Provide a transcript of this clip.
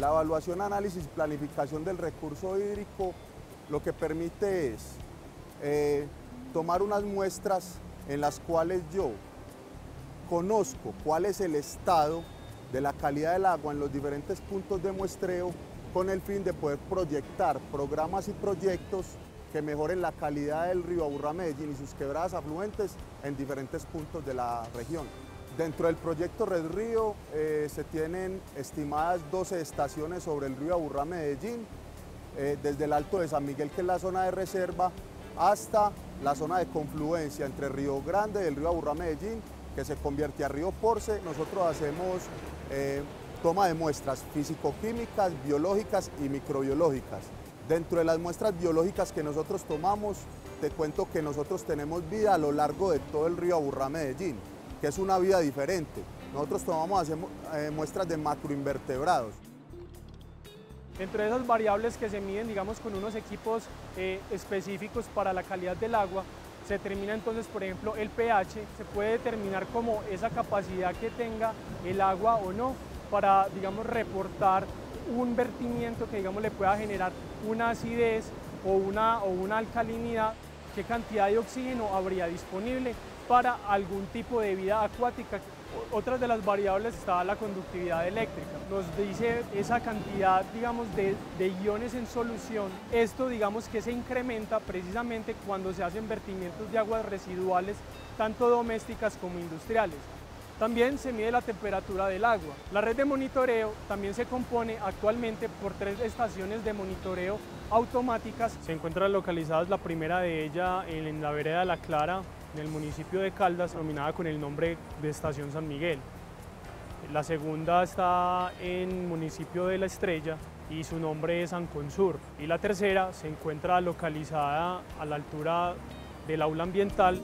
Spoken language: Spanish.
La evaluación, análisis y planificación del recurso hídrico lo que permite es tomar unas muestras en las cuales yo conozco cuál es el estado de la calidad del agua en los diferentes puntos de muestreo con el fin de poder proyectar programas y proyectos que mejoren la calidad del río Aburrá-Medellín y sus quebradas afluentes en diferentes puntos de la región. Dentro del proyecto Red Río se tienen estimadas 12 estaciones sobre el río Aburrá-Medellín, desde el Alto de San Miguel, que es la zona de reserva, hasta la zona de confluencia entre Río Grande y el río Aburrá-Medellín, que se convierte a Río Porce. Nosotros hacemos toma de muestras físico-químicas, biológicas y microbiológicas. Dentro de las muestras biológicas que nosotros tomamos, te cuento que nosotros tenemos vida a lo largo de todo el río Aburrá-Medellín, que es una vida diferente. Nosotros tomamos muestras de macroinvertebrados. Entre esas variables que se miden, digamos, con unos equipos específicos para la calidad del agua, se determina entonces, por ejemplo, el pH. Se puede determinar como esa capacidad que tenga el agua o no para, digamos, reportar un vertimiento que, digamos, le pueda generar una acidez o una alcalinidad, qué cantidad de oxígeno habría disponible para algún tipo de vida acuática. Otra de las variables está la conductividad eléctrica. Nos dice esa cantidad, digamos, de iones en solución. Esto, digamos, que se incrementa precisamente cuando se hacen vertimientos de aguas residuales, tanto domésticas como industriales. También se mide la temperatura del agua. La red de monitoreo también se compone actualmente por 3 estaciones de monitoreo automáticas. Se encuentran localizadas, la primera de ellas en la vereda de La Clara, en el municipio de Caldas, denominada con el nombre de Estación San Miguel. La segunda está en el municipio de La Estrella y su nombre es San Consur. Y la tercera se encuentra localizada a la altura del aula ambiental.